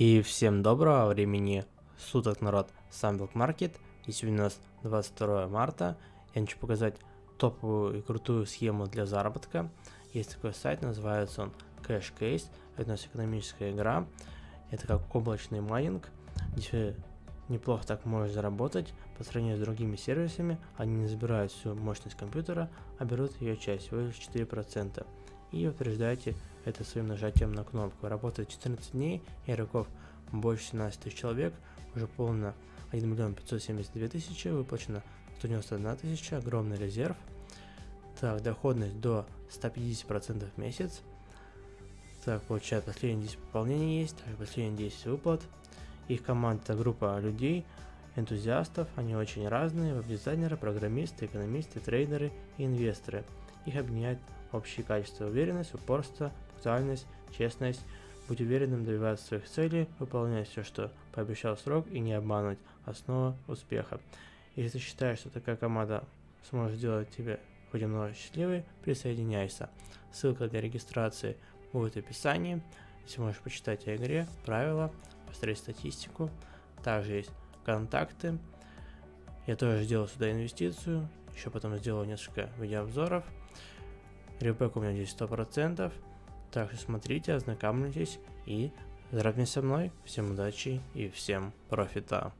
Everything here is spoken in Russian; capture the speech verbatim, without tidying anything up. И всем доброго времени суток, народ, с вами BlackMarket, и сегодня у нас двадцать второе марта. Я хочу показать топовую и крутую схему для заработка. Есть такой сайт, называется он cash case. Это у нас экономическая игра, это как облачный майнинг, где неплохо так можешь заработать. По сравнению с другими сервисами, они не забирают всю мощность компьютера, а берут ее часть, всего лишь четыре процента. И утверждаете это своим нажатием на кнопку. Работает четырнадцать дней, игроков больше семнадцати тысяч человек, уже полно один миллион пятьсот семьдесят две тысячи, выплачено сто девяносто одна тысяча, огромный резерв. Так, доходность до ста пятидесяти процентов в месяц. Так, получает последние десять пополнений есть, также последние десять выплат. Их команда – это группа людей, энтузиастов, они очень разные, веб-дизайнеры, программисты, экономисты, трейдеры и инвесторы. Их объединяет общие качества: уверенность, упорство, пунктуальность, честность. Будь уверенным, добиваться своих целей, выполнять все, что пообещал срок, и не обманывать. Основа успеха. Если ты считаешь, что такая команда сможет сделать тебя хоть немного счастливой, присоединяйся. Ссылка для регистрации будет в описании. Если можешь почитать о игре, правила, посмотреть статистику. Также есть контакты. Я тоже сделал сюда инвестицию. Еще потом сделал несколько видеообзоров. Ребэк у меня здесь сто процентов. Так что смотрите, ознакомьтесь и заработайте со мной. Всем удачи и всем профита.